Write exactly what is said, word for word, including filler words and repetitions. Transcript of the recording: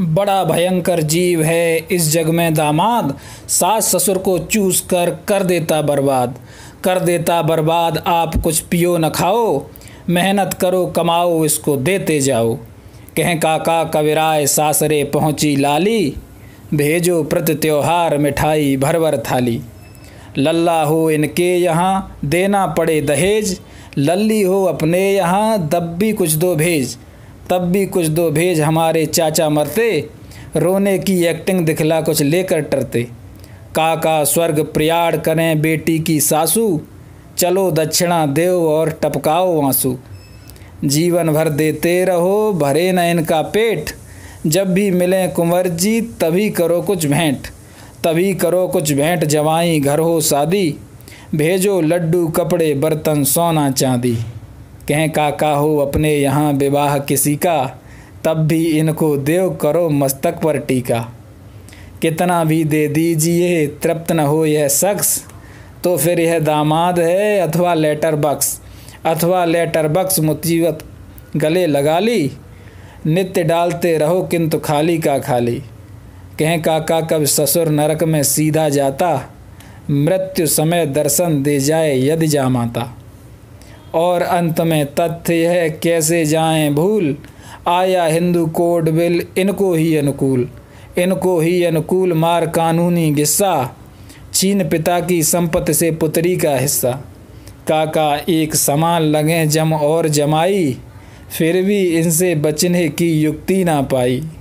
बड़ा भयंकर जीव है इस जग में दामाद, सास ससुर को चूस कर कर देता बर्बाद। कर देता बर्बाद आप कुछ पियो न खाओ, मेहनत करो कमाओ इसको देते जाओ। कहें काका कविराय सासरे पहुँची लाली, भेजो प्रति त्योहार मिठाई भरभर थाली। लल्ला हो इनके यहाँ देना पड़े दहेज, लल्ली हो अपने यहाँ दब भी कुछ दो भेज। तब भी कुछ दो भेज हमारे चाचा मरते, रोने की एक्टिंग दिखला कुछ लेकर टरते। काका स्वर्ग प्रयाण करें बेटी की सासू, चलो दक्षिणा देव और टपकाओ आंसू। जीवन भर देते रहो भरे न इनका पेट, जब भी मिलें कुंवर जी तभी करो कुछ भेंट। तभी करो कुछ भेंट जवाई घर हो शादी, भेजो लड्डू कपड़े बर्तन सोना चांदी। कहें काका हो अपने यहाँ विवाह किसी का, तब भी इनको देव करो मस्तक पर टीका। कितना भी दे दीजिए तृप्त न हो यह शख्स, तो फिर यह दामाद है अथवा लेटर बक्स। अथवा लेटर बक्स मुसीबत गले लगा ली, नित्य डालते रहो किंतु खाली का खाली। कहें काका कब ससुर नरक में सीधा जाता, मृत्यु समय दर्शन दे जाए यदि जा माता। और अंत में तथ्य है कैसे जाएं भूल, आया हिंदू कोड बिल इनको ही अनुकूल। इनको ही अनुकूल मार कानूनी गिस्सा, चीन पिता की संपत्ति से पुत्री का हिस्सा। काका एक समान लगें जम और जमाई, फिर भी इनसे बचने की युक्ति ना पाई।